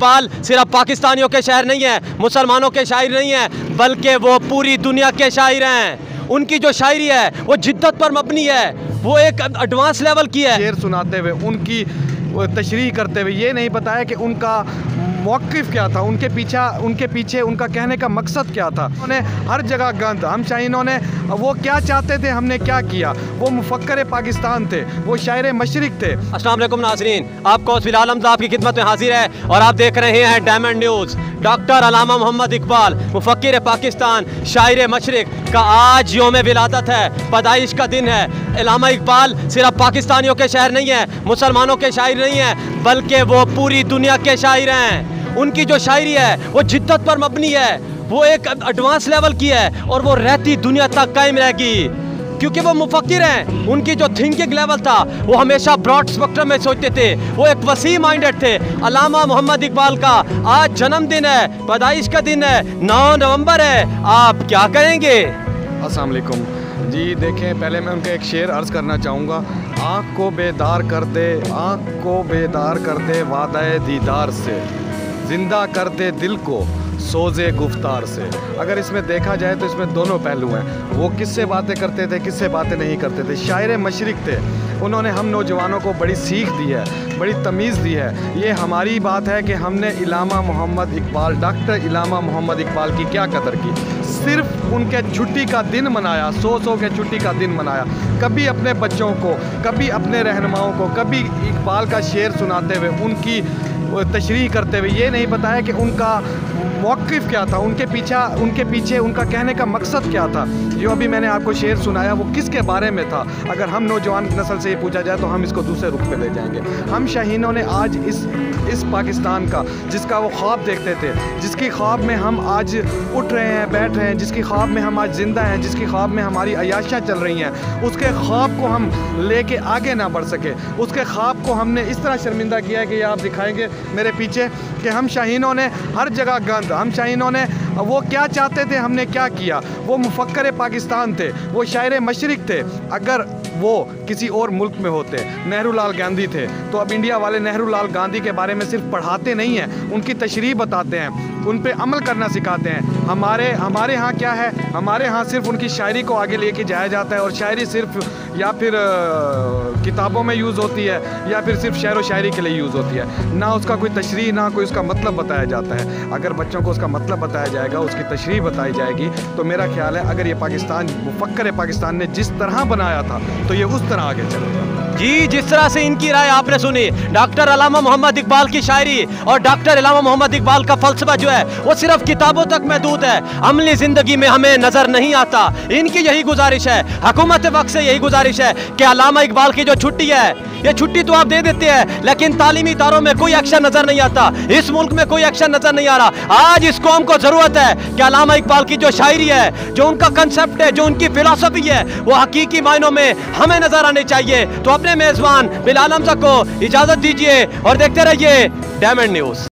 इकबाल सिर्फ पाकिस्तानियों के शायर नहीं है, मुसलमानों के शायर नहीं है, बल्कि वो पूरी दुनिया के शायर हैं। उनकी जो शायरी है वो जिद्दत पर मबनी है, वो एक एडवांस लेवल की है। शेर सुनाते हुए, उनकी तशरीह करते हुए ये नहीं बताया कि उनका मौक़िफ़ क्या था, उनके पीछे उनका कहने का मकसद क्या था। उन्हें हर जगह गंद, हम शाइनों ने वो क्या चाहते थे, हमने क्या किया। वो मुफक्कर पाकिस्तान थे, वो शायर मशरक़ थे। अस्सलाम वालेकुम नाज़रीन, आपको उस बिलाल हमज़ा आपकी खिदमत में हाजिर है और आप देख रहे हैं Diamond News. Doctor Allama Mohammad Iqbal मुफक्किर पाकिस्तान, शायर मशरक़ का आज योम विलादत है, पैदाइश का दिन है। अल्लामा इकबाल सिर्फ पाकिस्तानियों के शायर नहीं है, मुसलमानों के शायर नहीं है, बल्कि वो पूरी दुनिया के शायर हैं। उनकी जो शायरी है वो जिद्दत पर मबनी है, वो एक एडवांस लेवल की है और वो रहती दुनिया तक कायम रहेगी, क्योंकि वो मुफक्किर हैं। उनकी जो थिंकिंग लेवल था वो हमेशा ब्रॉड स्पेक्ट्रम में सोचते थे, वो एक वसी माइंडेड थे। अल्लामा मोहम्मद इकबाल का आज जन्मदिन है, पैदाइश का दिन है, 9 नवंबर है। आप क्या करेंगे? अस्सलाम वालेकुम जी। देखें, पहले मैं उनका एक शेर अर्ज़ करना चाहूँगा। आँख को बेदार कर दे, आँख को बेदार कर दे वादाए दीदार से, ज़िंदा कर दे दिल को सोजे गुफ्तार से। अगर इसमें देखा जाए तो इसमें दोनों पहलू हैं, वो किससे बातें करते थे, किससे बातें नहीं करते थे। शायर मशरक़ थे, उन्होंने हम नौजवानों को बड़ी सीख दी है, बड़ी तमीज़ दी है। ये हमारी बात है कि हमने अल्लामा मोहम्मद इकबाल, डॉक्टर अल्लामा मोहम्मद इकबाल की क्या कदर की। सिर्फ उनके छुट्टी का दिन मनाया, 100 के छुट्टी का दिन मनाया। कभी अपने बच्चों को, कभी अपने रहनुमाओं को, कभी इकबाल का शेर सुनाते हुए, उनकी तशरीह करते हुए ये नहीं बताया कि उनका मौक़िफ़ क्या था, उनके पीछे उनका कहने का मकसद क्या था। जो अभी मैंने आपको शेर सुनाया वो किसके बारे में था। अगर हम नौजवान नस्ल से ये पूछा जाए तो हम इसको दूसरे रुख पे ले जाएंगे। हम शाहीनों ने आज इस पाकिस्तान का, जिसका वो ख्वाब देखते थे, जिसकी ख्वाब में हम आज उठ रहे हैं, बैठ रहे हैं, जिसकी ख्वाब में हम आज ज़िंदा हैं, जिसकी ख्वाब में हमारी अयाशां चल रही हैं, उसके ख्वाब को हम लेके आगे ना बढ़ सके। उसके ख्वाब को हमने इस तरह शर्मिंदा किया कि आप दिखाएँगे मेरे पीछे कि हम शाहीनों ने हर जगह गंद, हम शाहीनों ने वो क्या चाहते थे, हमने क्या किया। वो मुफक्कर पाकिस्तान थे, वो शायर मशरक़ थे। अगर वो किसी और मुल्क में होते, नेहरूलाल गांधी थे, तो अब इंडिया वाले नेहरूलाल गांधी के बारे में सिर्फ पढ़ाते नहीं हैं, उनकी तशरीह बताते हैं, उन पे अमल करना सिखाते हैं। हमारे यहाँ क्या है, हमारे यहाँ सिर्फ उनकी शायरी को आगे लेके जाया जाता है और शायरी सिर्फ या फिर किताबों में यूज़ होती है या फिर सिर्फ शेर व शायरी के लिए यूज़ होती है। ना उसका कोई तशरीह, ना कोई उसका मतलब बताया जाता है। अगर बच्चों को उसका मतलब बताया जाएगा, उसकी तशरीह बताई जाएगी, तो मेरा ख्याल है अगर ये पाकिस्तान, मुफक्कर पाकिस्तान ने जिस तरह बनाया था, तो ये उस तरह आगे चल गया जी। जिस तरह से इनकी राय आपने सुनी, डॉक्टर अल्लामा मोहम्मद इकबाल की शायरी और डॉक्टर अल्लामा मोहम्मद इकबाल का फलसफा जो है वो सिर्फ किताबों तक महदूद है, अमली ज़िंदगी में हमें नज़र नहीं आता। इनकी यही गुजारिश है, हकूमत वक्त से यही गुजारिश है कि अल्लामा इकबाल की जो छुट्टी है, ये छुट्टी तो आप दे देते हैं, लेकिन तालीमी इदारों में कोई एक्शन नज़र नहीं आता, इस मुल्क में कोई एक्शन नज़र नहीं आ रहा। आज इस कौम को ज़रूरत है कि अल्लामा इकबाल की जो शायरी है, जो उनका कंसेप्ट है, जो उनकी फ़िलासफ़ी है, वो हकीकी मायनों में हमें नज़र आने चाहिए। तो अपने मेज़बान बिलाल हमज़ा को इजाज़त दीजिए और देखते रहिए डायमंड न्यूज़।